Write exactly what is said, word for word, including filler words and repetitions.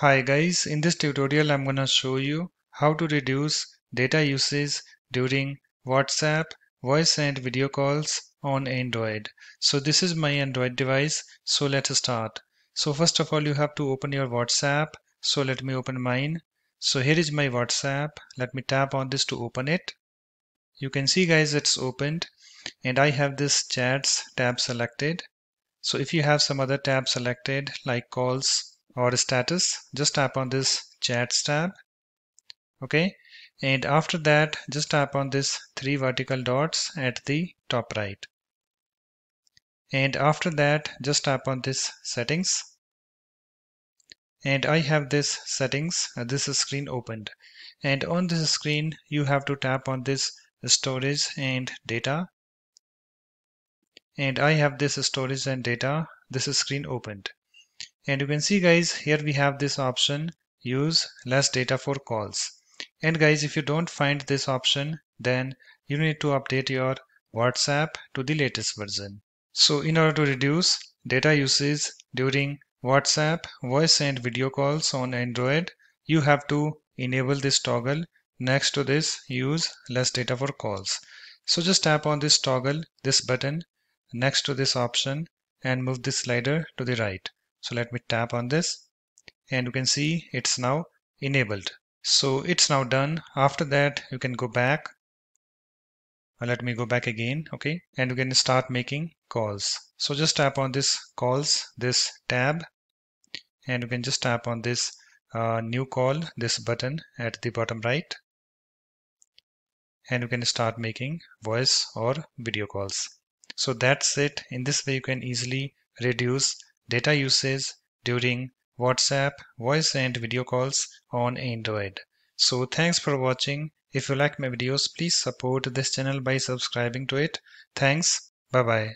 Hi guys, in this tutorial I'm gonna show you how to reduce data usage during WhatsApp, voice and video calls on Android. So this is my Android device, so let's start. So first of all you have to open your WhatsApp, so let me open mine. So here is my WhatsApp, let me tap on this to open it. You can see guys it's opened and I have this chats tab selected. So if you have some other tab selected like calls or status, just tap on this chats tab, okay, and after that just tap on this three vertical dots at the top right, and after that just tap on this settings, and I have this settings, this screen opened, and on this screen you have to tap on this storage and data, and I have this storage and data, this screen opened. And you can see guys, here we have this option, use less data for calls. And guys, if you don't find this option, then you need to update your WhatsApp to the latest version. So in order to reduce data usage during WhatsApp, voice and video calls on Android, you have to enable this toggle next to this use less data for calls. So just tap on this toggle, this button next to this option, and move this slider to the right. So let me tap on this and you can see it's now enabled. So it's now done. After that you can go back. Let me go back again, okay, and you can start making calls. So just tap on this calls, this tab, and you can just tap on this uh, new call, this button at the bottom right, and you can start making voice or video calls. So that's it. In this way you can easily reduce data usage during WhatsApp, voice and video calls on Android. So thanks for watching. If you like my videos, please support this channel by subscribing to it. Thanks. Bye bye.